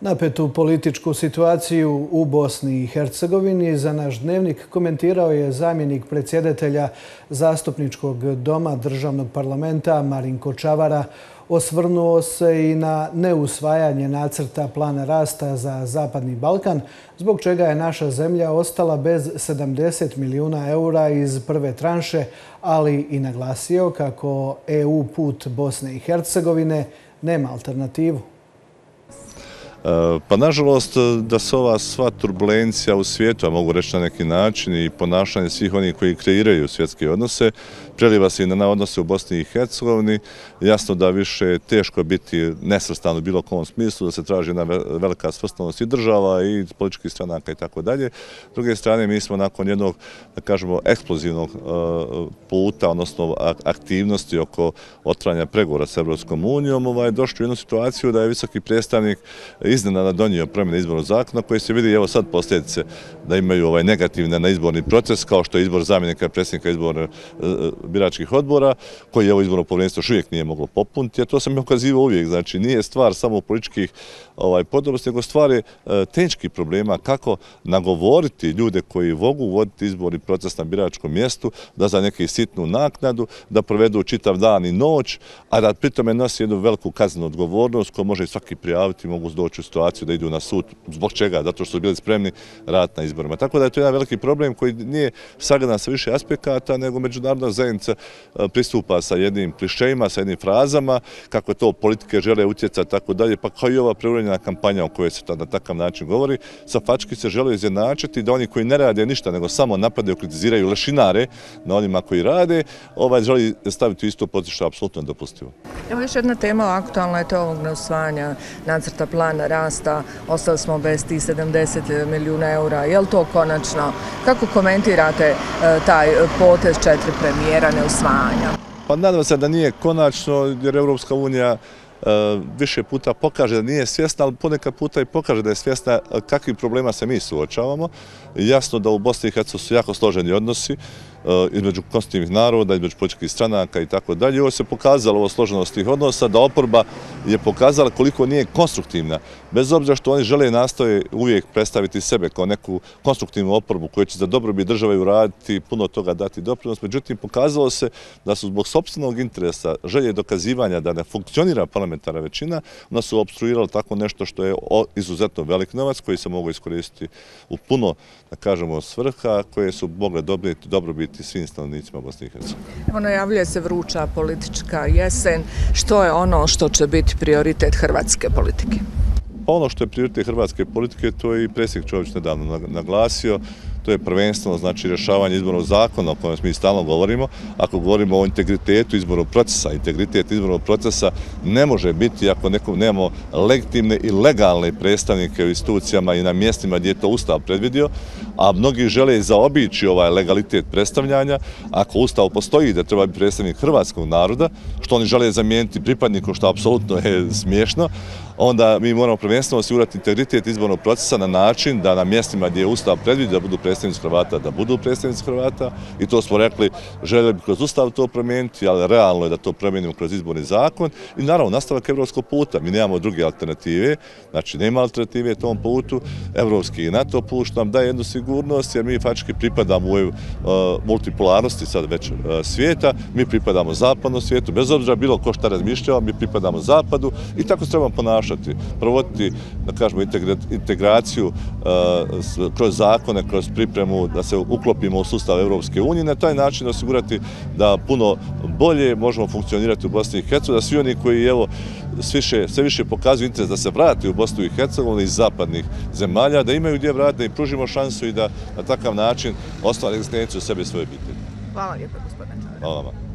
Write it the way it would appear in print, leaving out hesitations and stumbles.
Napetu političku situaciju u Bosni i Hercegovini za naš dnevnik komentirao je zamjenik predsjedatelja Zastupničkog doma Državnog parlamenta Marinko Čavara. Osvrnuo se i na neusvajanje nacrta plana rasta za Zapadni Balkan, zbog čega je naša zemlja ostala bez 70 milijuna eura iz prve tranše, ali i naglasio kako EU put Bosne i Hercegovine nema alternativu. Pa nažalost da se ova sva turbulencija u svijetu, a mogu reći na neki način, i ponašanje svih onih koji kreiraju svjetske odnose, preliva se i na odnose u Bosni i Hercegovini. Jasno da više teško biti nesvrstan u bilo kom smislu, da se traži jedna velika svrstanost i država i političkih stranaka itd. S druge strane, mi smo nakon jednog, da kažemo, eksplozivnog puta, odnosno aktivnosti oko otvaranja pregovora s Evropskom unijom, došli u jednu situaciju da je visoki predstavnik iznenada donio promjene izbornog zakona koji se vidi, evo sad posljedice da imaju negativne na izborni proces, kao što je izbor zamjenika predsjednika izborne biračkih odbora, koji je ovo izborno povjerenstvo još uvijek nije moglo popuniti, jer to sam ukazivao uvijek, znači nije stvar samo političkih podobnosti, nego stvar je tehničkih problema kako nagovoriti ljude koji mogu voditi izborni proces na biračkom mjestu, da za neku sitnu naknadu, da provedu čitav dan i noć, a da pritome nosi jednu veliku kaznenu odgovornost koju može i svaki prijaviti, mogu doći u situaciju da idu na sud. Zbog čega? Zato što su bili spremni rad na izborima. Tako da je to jedan veliki problem koji nije sagledan sa više aspekata, nego međunarodna zajednica pristupa sa jednim klišejima, sa jednim frazama, kako to politike žele utjecati, tako dalje, pa kao i ova preuranjena kampanja o kojoj se na takav način govori, sa fački se žele izjednačiti da oni koji ne rade ništa, nego samo napadaju, kritiziraju, lešinare na onima koji rade, želi staviti u istu poziciju, što je apsolutno nedopustivo. Evo još jedna tema, aktualna je to ovog neusvajanja nacrta plana rasta, ostali smo bez tih 70 milijuna eura. Je li to konačno? Kako komentirate taj potez 4 premijera neusvajanja? Pa nadam se da nije konačno, jer Evropska unija više puta pokaže da nije svjesna, ali ponekad puta i pokaže da je svjesna kakvim problema se mi suočavamo. Jasno da u Bosni i Hercegovini su jako složeni odnosi između konstitutivnih naroda, između političkih stranaka i tako dalje. Ovo se pokazalo, ovo složenost tih odnosa, da oporba je pokazala koliko nije konstruktivna. Bez obzira što oni žele i nastoje uvijek predstaviti sebe kao neku konstruktivnu oporbu koja će za dobrobit države uraditi, puno toga dati doprinos. Međutim, pokazalo se da su zbog sopstvenog interesa, želje dokazivanja da ne funkcionira parlamentarna većina, onda su opstruirali tako nešto što je izuzetno velik novac koji se mogu iskoristiti u puno, da kažemo, svrha koje su mogle dobrobiti svim stanovnicima Bosne i Hercegovine. Najavljuje se vruća politička jesen. Što je ono što će biti prioritet hrvatske politike? Ono što je prioritet hrvatske politike, to je i predsjednik Čović nedavno naglasio, to je prvenstveno znači rješavanje izbornog zakona o kojem mi stalno govorimo. Ako govorimo o integritetu izbornog procesa, integritet izbornog procesa ne može biti ako nemamo legitimne i legalne predstavnike u institucijama i na mjestima gdje je to Ustav predvidio, a mnogi žele zaobići ovaj legalitet predstavljanja. Ako Ustav postoji da treba biti predstavnik hrvatskog naroda, što oni žele zamijeniti pripadnikom, što apsolutno je smiješno, onda mi moramo prvenstveno osigurati integritet izbornog procesa na način da na mjestima gdje je Ustav predvidio da budu predstavnici Hrvata, da budu predstavnici Hrvata, i to smo rekli, želeli bi kroz Ustav to promijeniti, ali realno je da to promijenimo kroz izborni zakon i naravno nastavak evropskog puta. Mi nemamo druge alternative, znači nema alternative tom putu, evropski i NATO put nam daje jednu sigurnost, jer mi faktički pripadamo u multipolarnosti sad već svijeta, mi pripadamo zapadnom svijetu, bez obzira bilo ko šta razmišljava, mi pripadamo zapadu i tako se trebamo ponašati. Provoditi, da kažemo, integraciju kroz zakone, kroz pripremu da se uklopimo u sustav Evropske unije, na taj način osigurati da puno bolje možemo funkcionirati u Bosni i Hercegovini, da svi oni koji sve više pokazuju interes da se vrate u Bosnu i Hercegovini iz zapadnih zemalja, da imaju gdje vrati, da im pružimo šansu i da na takav način ostvare egzistenciju sebe i svoje obitelji. Hvala lijepo, gospodine Čavara. Hvala vam.